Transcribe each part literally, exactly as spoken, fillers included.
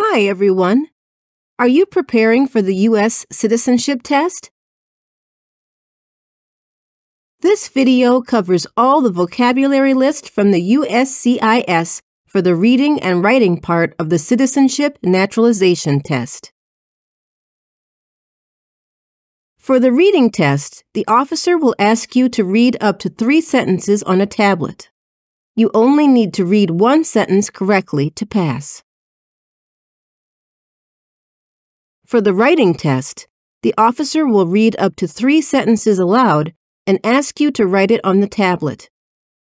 Hi, everyone. Are you preparing for the U S citizenship test? This video covers all the vocabulary list from the U S C I S for the reading and writing part of the Citizenship Naturalization Test. For the reading test, the officer will ask you to read up to three sentences on a tablet. You only need to read one sentence correctly to pass. For the writing test, the officer will read up to three sentences aloud and ask you to write it on the tablet.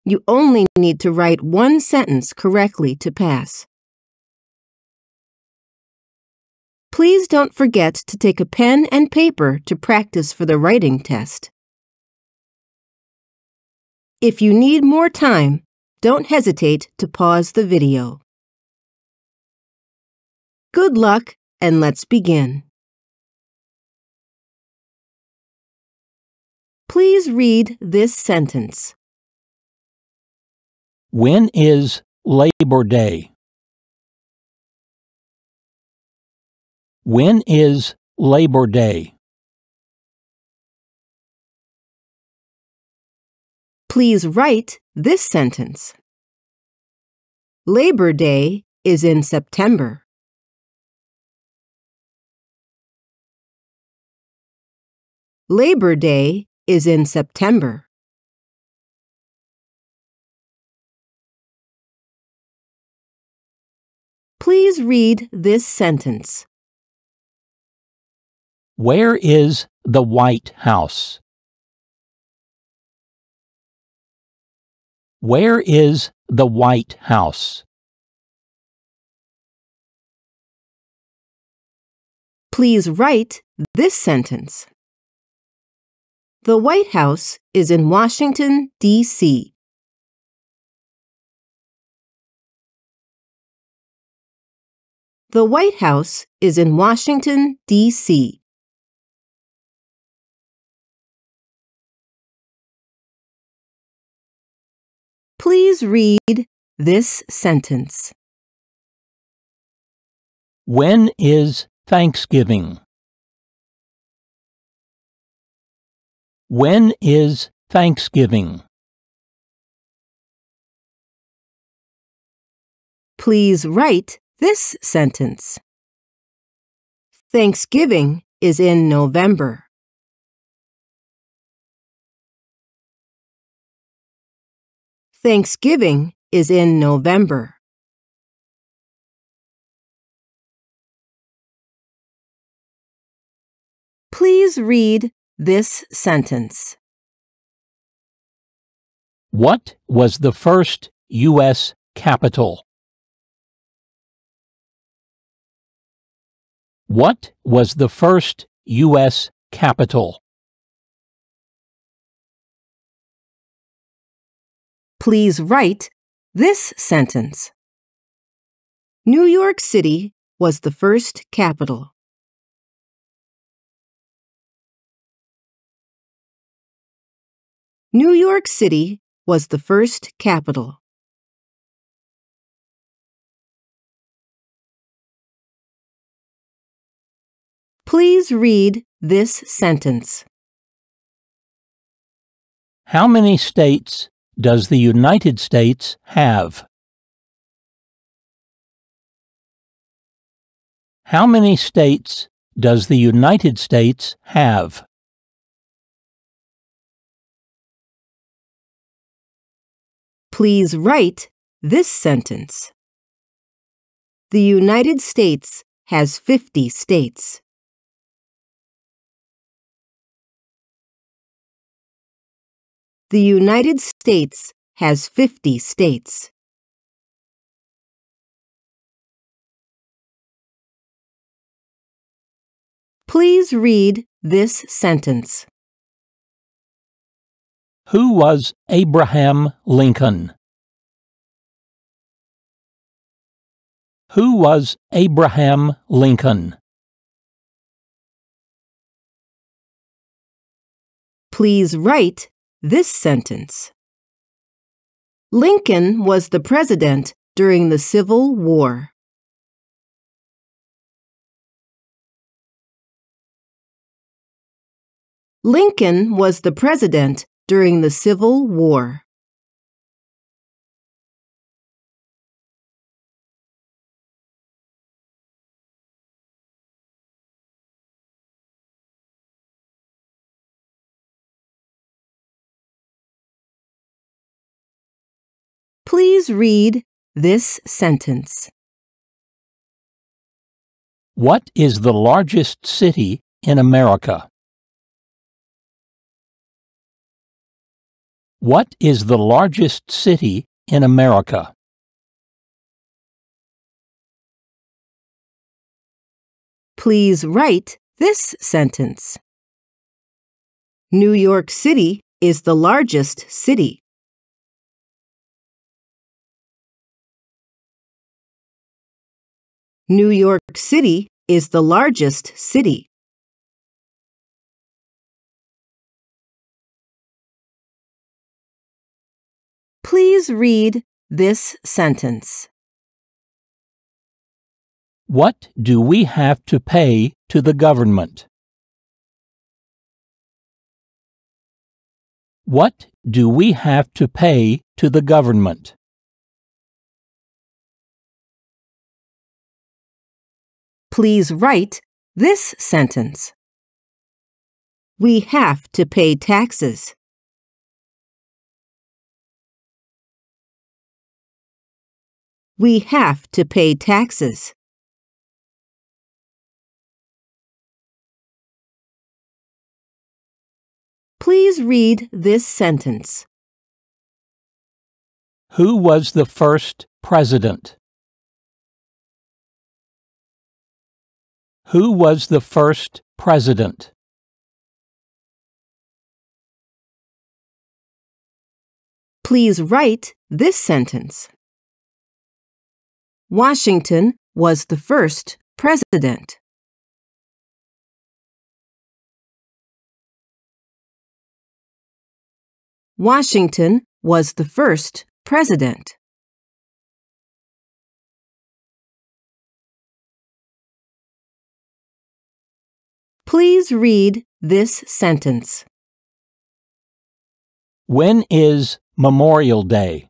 You only need to write one sentence correctly to pass. Please don't forget to take a pen and paper to practice for the writing test. If you need more time, don't hesitate to pause the video. Good luck! And let's begin. Please read this sentence. When is Labor Day? When is Labor Day? Please write this sentence. Labor Day is in September. Labor Day is in September. Please read this sentence. Where is the White House? Where is the White House? Please write this sentence. The White House is in Washington, D C The White House is in Washington, D C Please read this sentence. When is Thanksgiving? When is Thanksgiving? Please write this sentence. Thanksgiving is in November. Thanksgiving is in November. Please read this sentence. What was the first U S capital? What was the first U S capital? Please write this sentence. New York City was the first capital. New York City was the first capital. Please read this sentence. How many states does the United States have? How many states does the United States have? Please write this sentence. The United States has fifty states. The United States has fifty states. Please read this sentence. Who was Abraham Lincoln? Who was Abraham Lincoln? Please write this sentence. Lincoln was the president during the Civil War. Lincoln was the president during the Civil War. Please read this sentence. What is the largest city in America? What is the largest city in America? Please write this sentence. New York City is the largest city. New York City is the largest city. Please read this sentence. What do we have to pay to the government? What do we have to pay to the government? Please write this sentence. We have to pay taxes. We have to pay taxes. Please read this sentence. Who was the first president? Who was the first president? Please write this sentence. Washington was the first president. Washington was the first president. Please read this sentence. When is Memorial Day?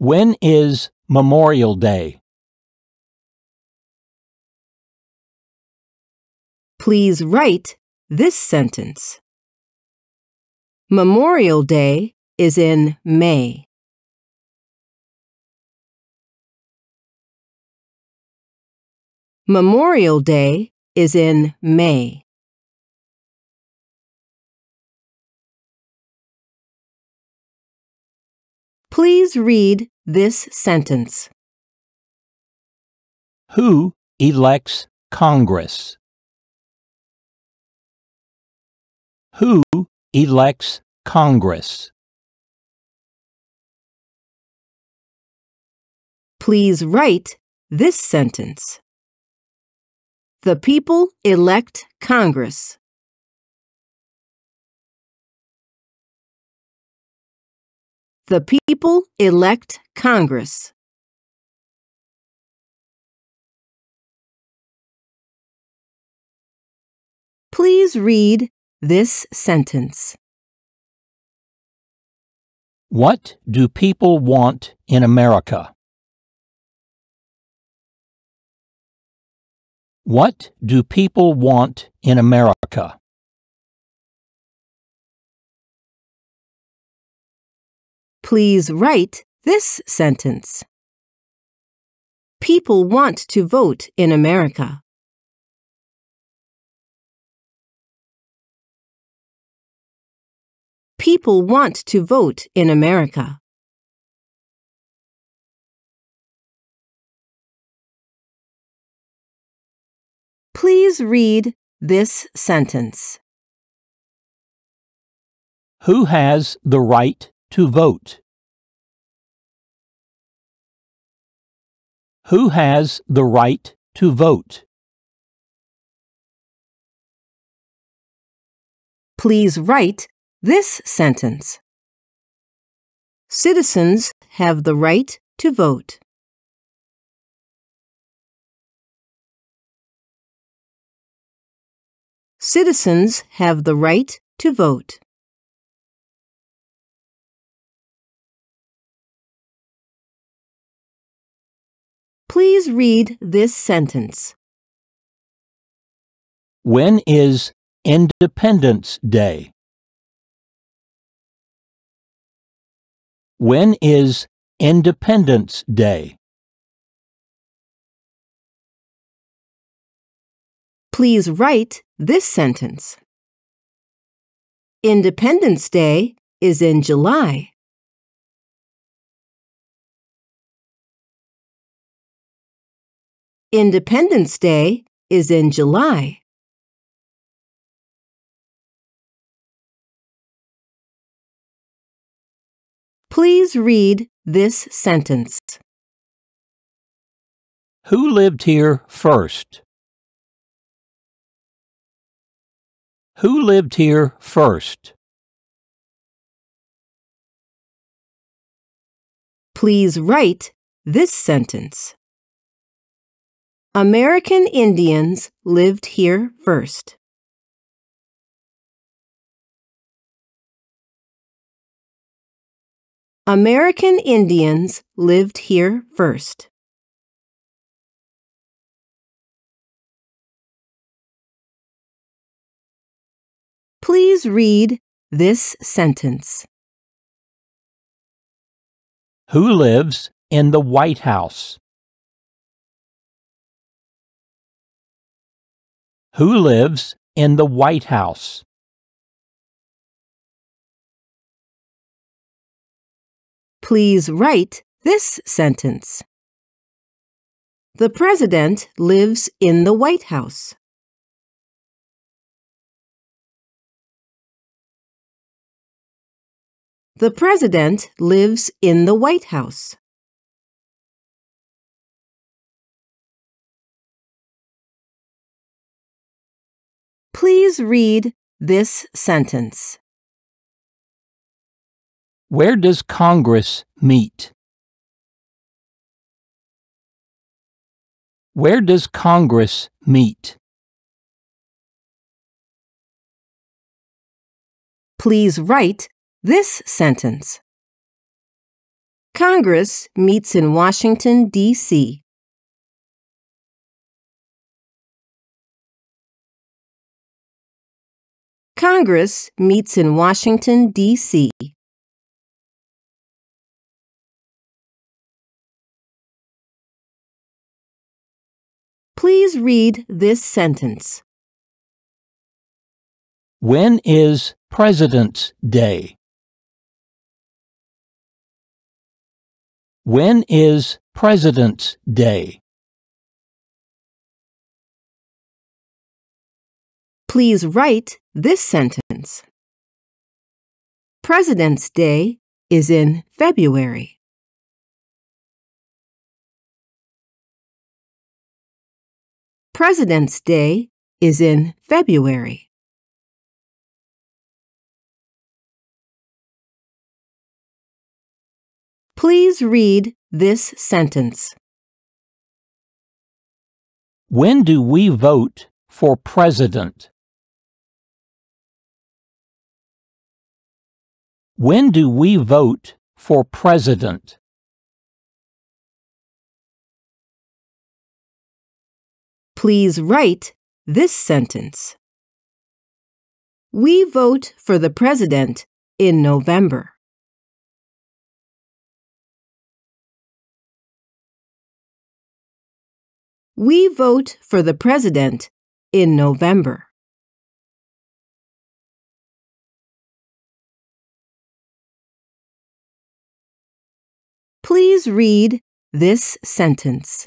When is Memorial Day? Please write this sentence. Memorial Day is in May. Memorial Day is in May. Please read this sentence. Who elects Congress? Who elects Congress? Please write this sentence. The people elect Congress. The people elect Congress. Please read this sentence. What do people want in America? What do people want in America? Please write this sentence. People want to vote in America. People want to vote in America. Please read this sentence. Who has the right to vote? Who has the right to vote? Please write this sentence. Citizens have the right to vote. Citizens have the right to vote. Please read this sentence. When is Independence Day? When is Independence Day? Please write this sentence. Independence Day is in July. Independence Day is in July. Please read this sentence. Who lived here first? Who lived here first? Please write this sentence. American Indians lived here first. American Indians lived here first. Please read this sentence. Who lives in the White House? Who lives in the White House? Please write this sentence. The President lives in the White House. The President lives in the White House. Please read this sentence. Where does Congress meet? Where does Congress meet? Please write this sentence. Congress meets in Washington, D C Congress meets in Washington, D C Please read this sentence. When is President's Day? When is President's Day? Please write this sentence. President's Day is in February. President's Day is in February. Please read this sentence. When do we vote for president? When do we vote for president? Please write this sentence. We vote for the president in November. We vote for the president in November. Please read this sentence.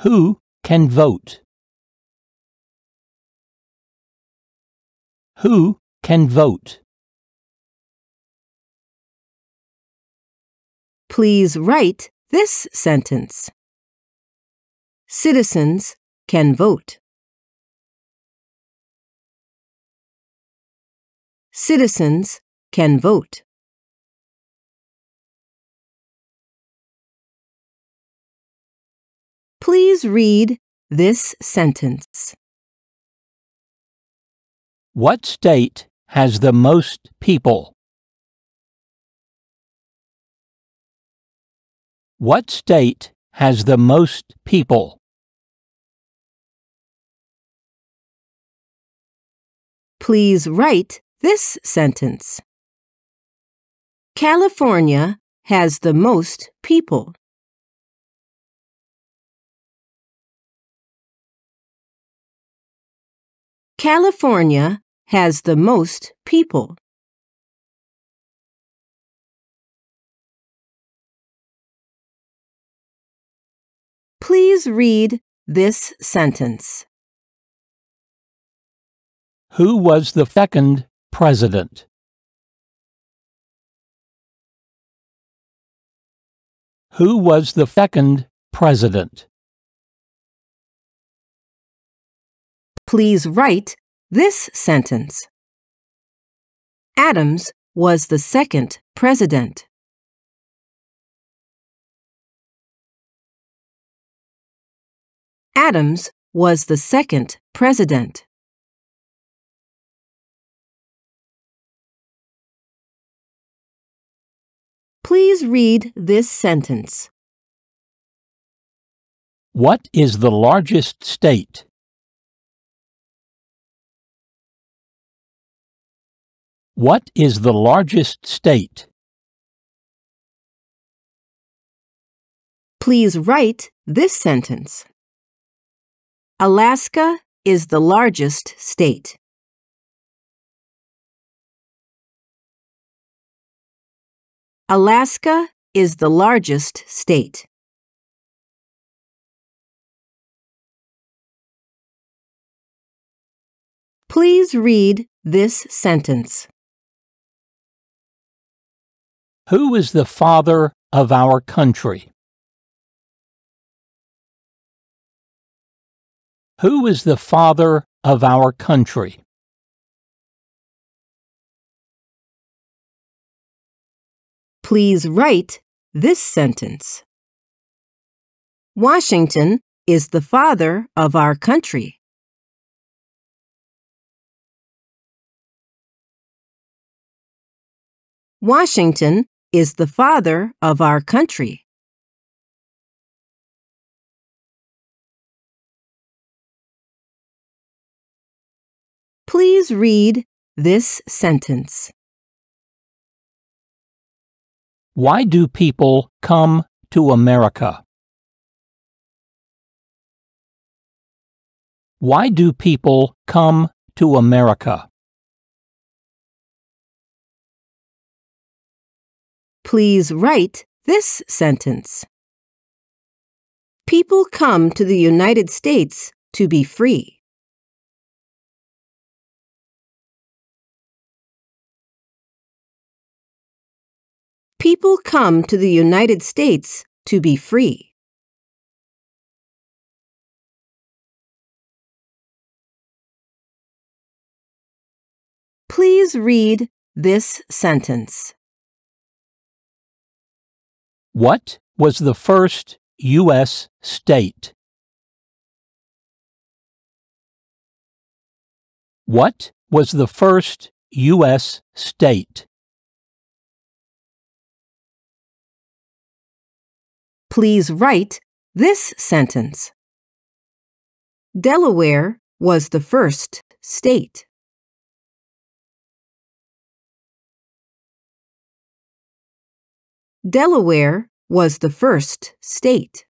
Who can vote? Who can vote? Please write this sentence. Citizens can vote. Citizens can vote. Please read this sentence. What state has the most people? What state has the most people? Please write this sentence. California has the most people. California has the most people. Please read this sentence. Who was the second president? Who was the second president? Please write this sentence. Adams was the second president. Adams was the second president. Please read this sentence. What is the largest state? What is the largest state? Please write this sentence. Alaska is the largest state. Alaska is the largest state. Please read this sentence. Who is the father of our country? Who is the father of our country? Please write this sentence. Washington is the father of our country. Washington is the father of our country. Please read this sentence. Why do people come to America? Why do people come to America? Please write this sentence. People come to the United States to be free. People come to the United States to be free. Please read this sentence. What was the first U S state? What was the first U S state? Please write this sentence. Delaware was the first state. Delaware was the first state.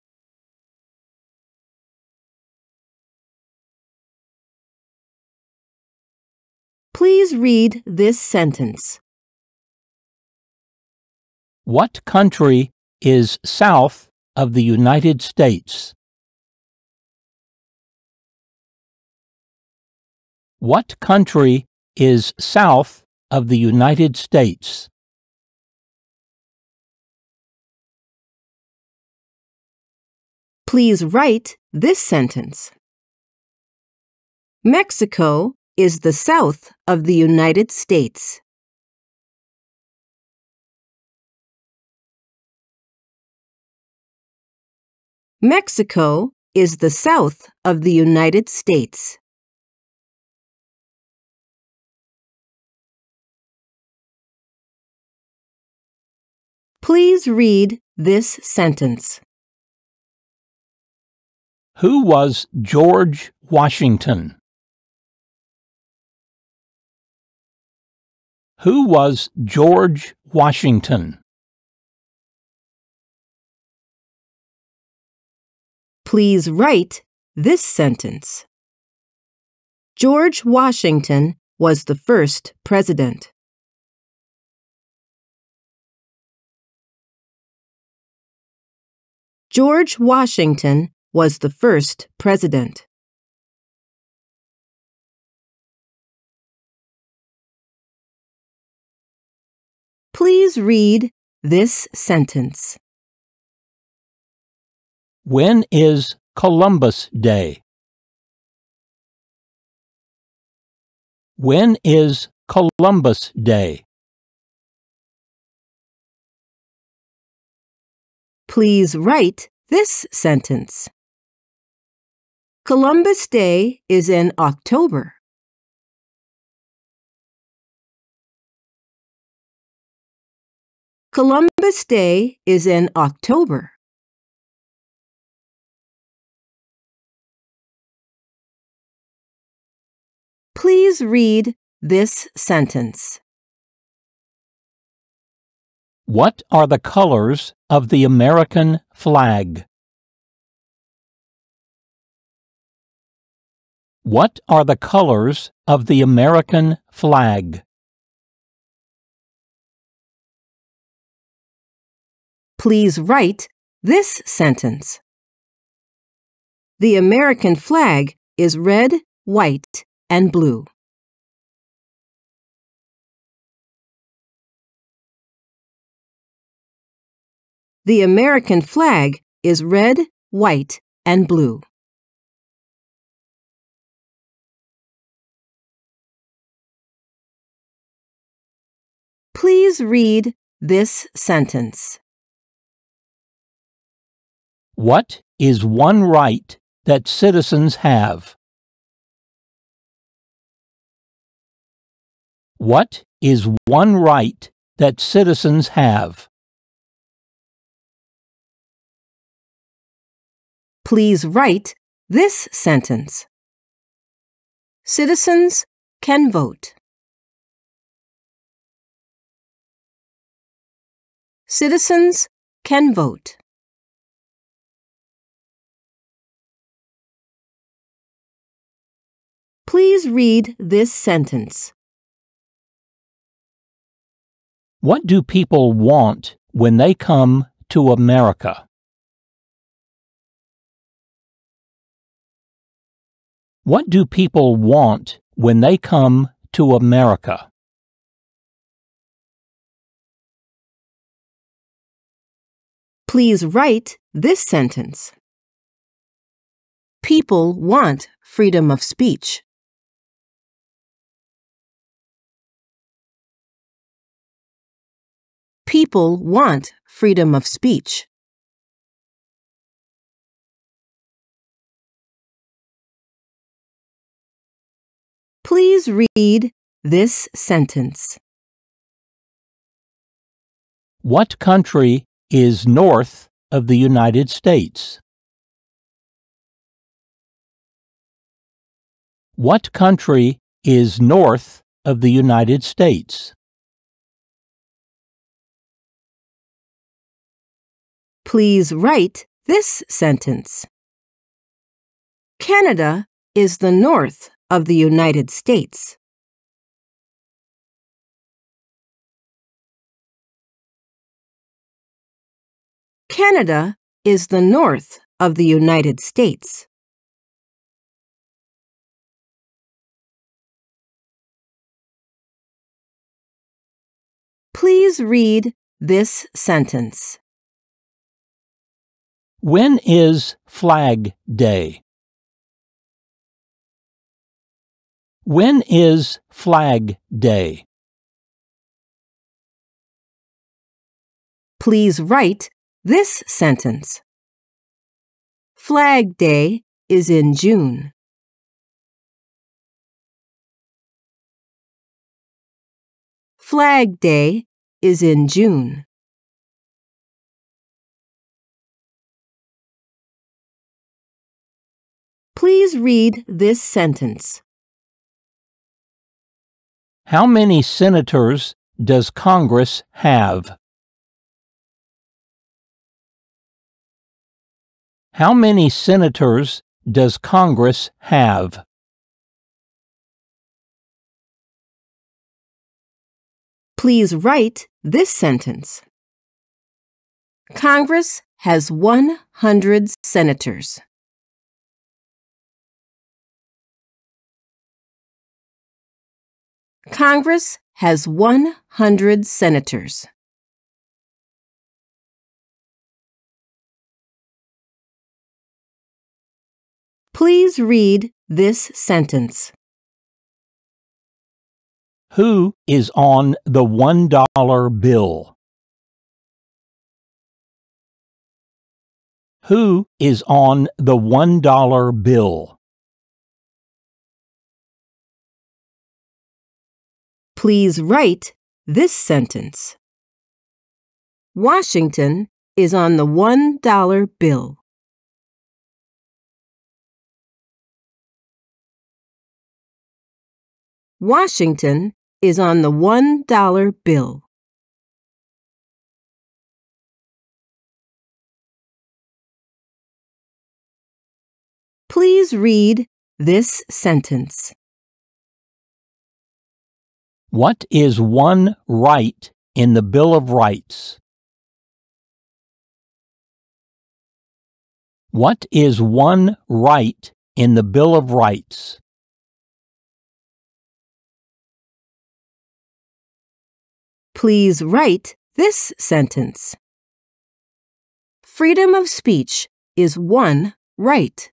Please read this sentence. What country is south of the United States? What country is south of the United States? Please write this sentence. Mexico is the south of the United States. Mexico is the south of the United States. Please read this sentence. Who was George Washington? Who was George Washington? Please write this sentence. George Washington was the first president. George Washington was the first president. Please read this sentence. When is Columbus Day? When is Columbus Day? Please write this sentence. Columbus Day is in October. Columbus Day is in October. Please read this sentence. What are the colors of the American flag? What are the colors of the American flag? Please write this sentence. The American flag is red, white, and blue. The American flag is red, white, and blue. Please read this sentence. What is one right that citizens have? What is one right that citizens have? Please write this sentence. Citizens can vote. Citizens can vote. Please read this sentence. What do people want when they come to America? What do people want when they come to America? Please write this sentence. People want freedom of speech. People want freedom of speech. Please read this sentence. What country is north of the United States? What country is north of the United States? Please write this sentence. Canada is the north of the United States. Canada is the north of the United States. Please read this sentence. When is Flag Day? When is Flag Day? Please write this sentence. Flag Day is in June. Flag Day is in June. Please read this sentence. How many senators does Congress have? How many senators does Congress have? Please write this sentence. Congress has one hundred senators. Congress has one hundred senators. Please read this sentence. Who is on the one dollar bill? Who is on the one dollar bill? Please write this sentence. Washington is on the one dollar bill. Washington is on the one dollar bill. Please read this sentence. What is one right in the Bill of Rights? What is one right in the Bill of Rights? Please write this sentence. Freedom of speech is one right.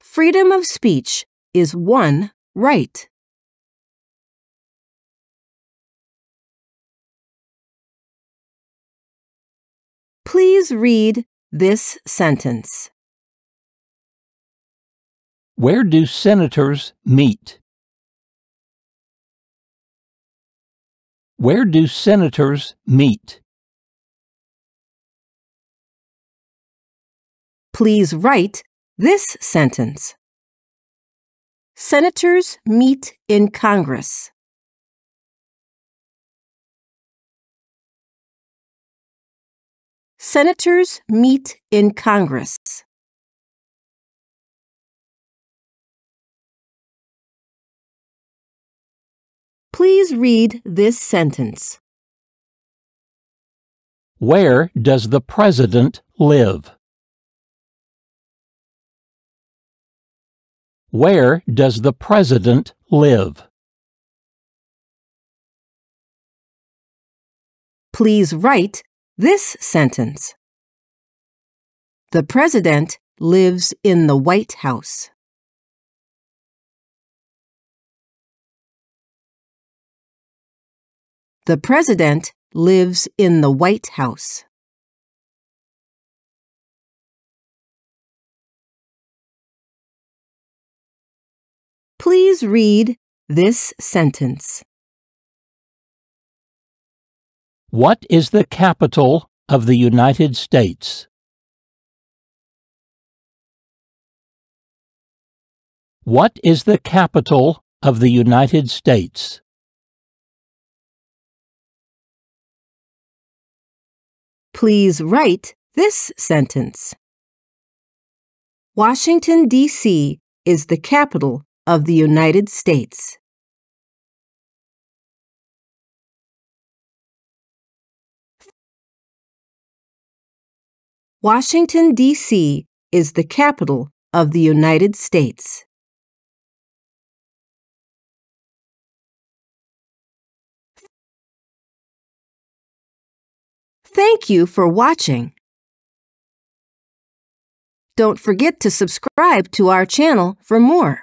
Freedom of speech is one right. Please read this sentence. Where do senators meet? Where do senators meet? Please write this sentence. Senators meet in Congress. Senators meet in Congress. Please read this sentence. Where does the president live? Where does the president live? Please write this sentence. The president lives in the White House. The president lives in the White House. Please read this sentence. What is the capital of the United States? What is the capital of the United States? Please write this sentence. Washington, D C is the capital of the United States. Washington, D C is the capital of the United States. Thank you for watching. Don't forget to subscribe to our channel for more.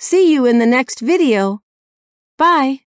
See you in the next video. Bye.